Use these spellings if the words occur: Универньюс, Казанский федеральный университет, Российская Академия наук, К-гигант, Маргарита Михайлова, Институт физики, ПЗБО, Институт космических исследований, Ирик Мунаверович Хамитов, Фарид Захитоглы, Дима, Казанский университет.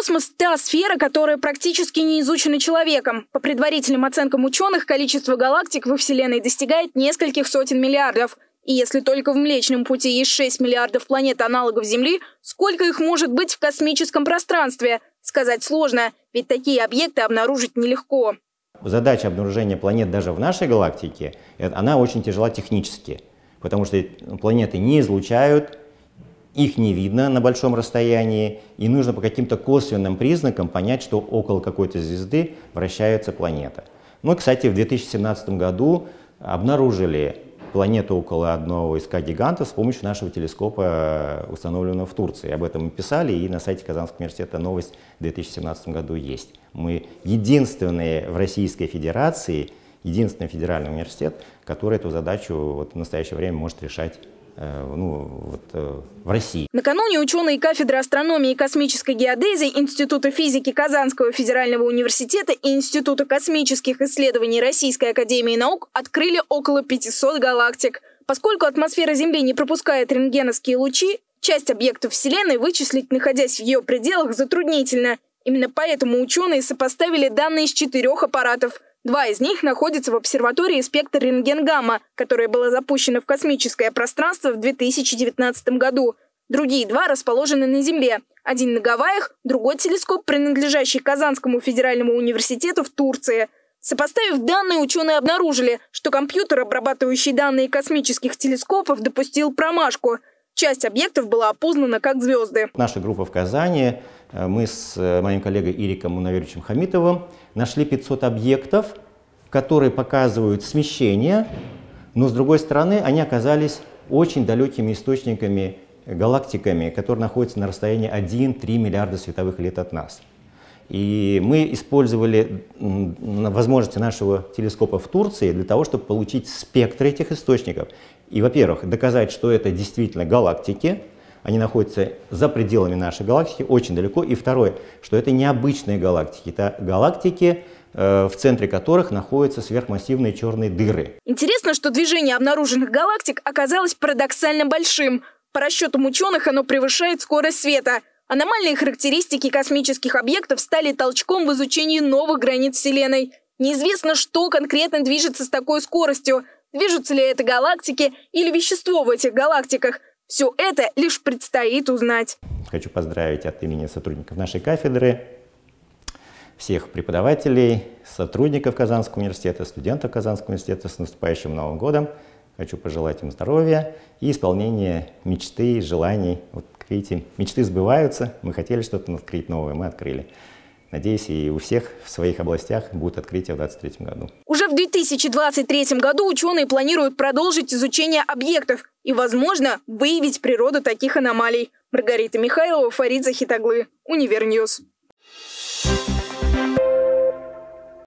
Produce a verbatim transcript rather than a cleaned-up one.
Космос – та сфера, которая практически не изучена человеком. По предварительным оценкам ученых, количество галактик во Вселенной достигает нескольких сотен миллиардов. И если только в Млечном Пути есть шесть миллиардов планет-аналогов Земли, сколько их может быть в космическом пространстве? Сказать сложно, ведь такие объекты обнаружить нелегко. Задача обнаружения планет даже в нашей галактике, она очень тяжела технически, потому что планеты не излучают, их не видно на большом расстоянии, и нужно по каким-то косвенным признакам понять, что около какой-то звезды вращается планета. Мы, кстати, в две тысячи семнадцатом году обнаружили планету около одного из К-гигантов с помощью нашего телескопа, установленного в Турции. Об этом мы писали, и на сайте Казанского университета новость в две тысячи семнадцатом году есть. Мы единственные в Российской Федерации, единственный федеральный университет, который эту задачу вот в настоящее время может решать ну, вот, в России. Накануне ученые кафедры астрономии и космической геодезии Института физики Казанского федерального университета и Института космических исследований Российской Академии наук открыли около пятисот галактик. Поскольку атмосфера Земли не пропускает рентгеновские лучи, часть объектов Вселенной вычислить, находясь в ее пределах, затруднительно. Именно поэтому ученые сопоставили данные с четырех аппаратов. Два из них находятся в обсерватории «Спектр рентген-гамма», которая была запущена в космическое пространство в две тысячи девятнадцатом году. Другие два расположены на Земле. Один на Гавайях, другой телескоп, принадлежащий Казанскому федеральному университету в Турции. Сопоставив данные, ученые обнаружили, что компьютер, обрабатывающий данные космических телескопов, допустил промашку. Часть объектов была опознана как звезды. Наша группа в Казани, мы с моим коллегой Ириком Мунаверовичем Хамитовым нашли пятьсот объектов, которые показывают смещение, но с другой стороны они оказались очень далекими источниками, галактиками, которые находятся на расстоянии один — три миллиарда световых лет от нас. И мы использовали возможности нашего телескопа в Турции для того, чтобы получить спектр этих источников. И, во-первых, доказать, что это действительно галактики, они находятся за пределами нашей галактики, очень далеко. И второе, что это необычные галактики, это галактики, в центре которых находятся сверхмассивные черные дыры. Интересно, что движение обнаруженных галактик оказалось парадоксально большим. По расчетам ученых оно превышает скорость света. Аномальные характеристики космических объектов стали толчком в изучении новых границ Вселенной. Неизвестно, что конкретно движется с такой скоростью. Движутся ли это галактики или вещество в этих галактиках? Все это лишь предстоит узнать. Хочу поздравить от имени сотрудников нашей кафедры, всех преподавателей, сотрудников Казанского университета, студентов Казанского университета с наступающим Новым годом. Хочу пожелать им здоровья и исполнения мечты, желаний. Вот эти мечты сбываются. Мы хотели что-то открыть новое, мы открыли. Надеюсь, и у всех в своих областях будут открытия в две тысячи двадцать третьем году. Уже в две тысячи двадцать третьем году ученые планируют продолжить изучение объектов и, возможно, выявить природу таких аномалий. Маргарита Михайлова, Фарид Захитоглы, Универньюс.